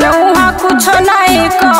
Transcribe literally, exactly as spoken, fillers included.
जानू हा कुछ नहीं।